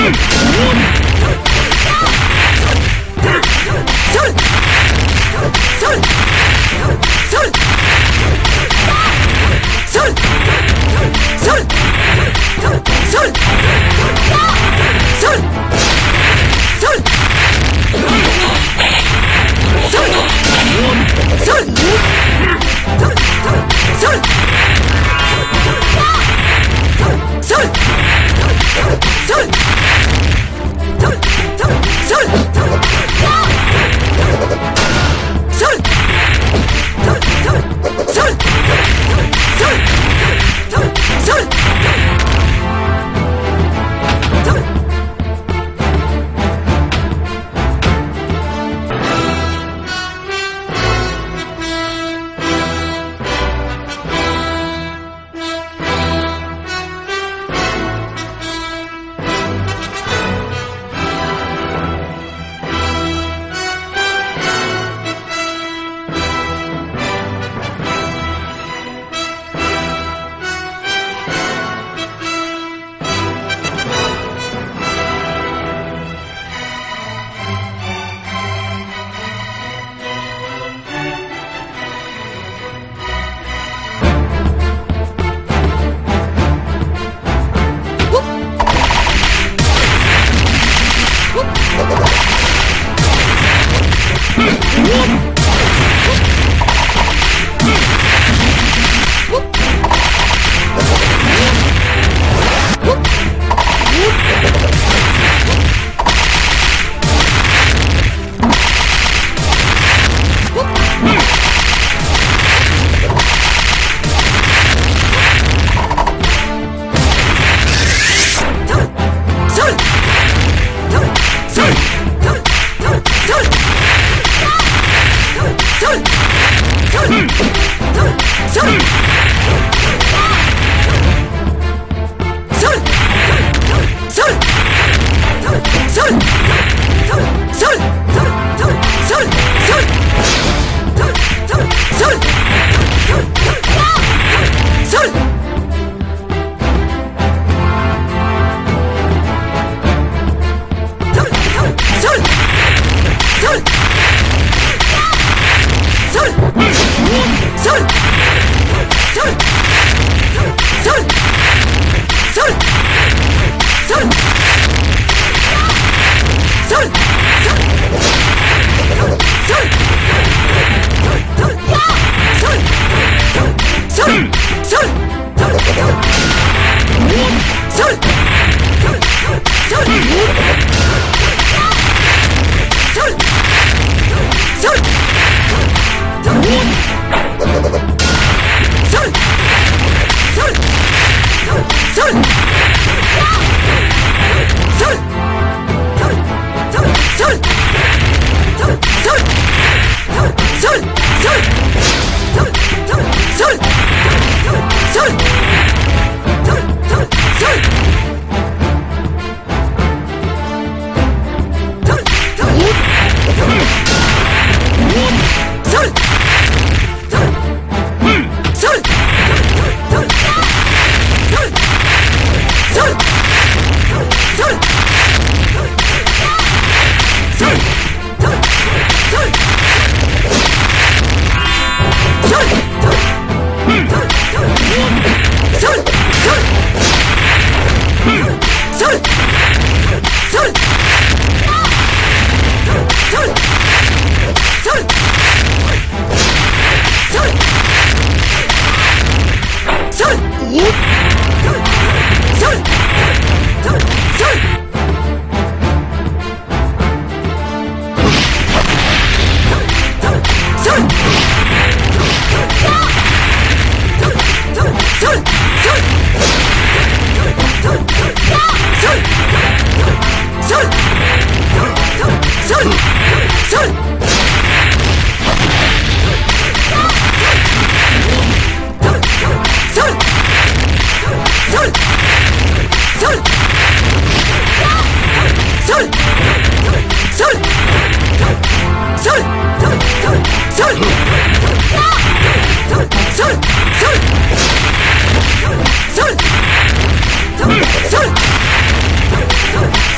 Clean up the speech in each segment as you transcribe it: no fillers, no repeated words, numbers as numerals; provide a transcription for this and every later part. Sol!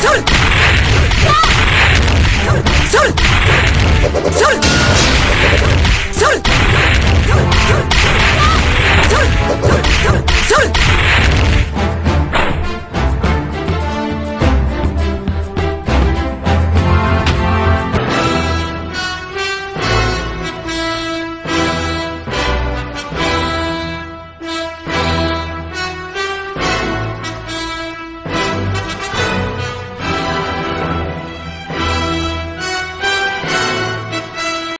取る。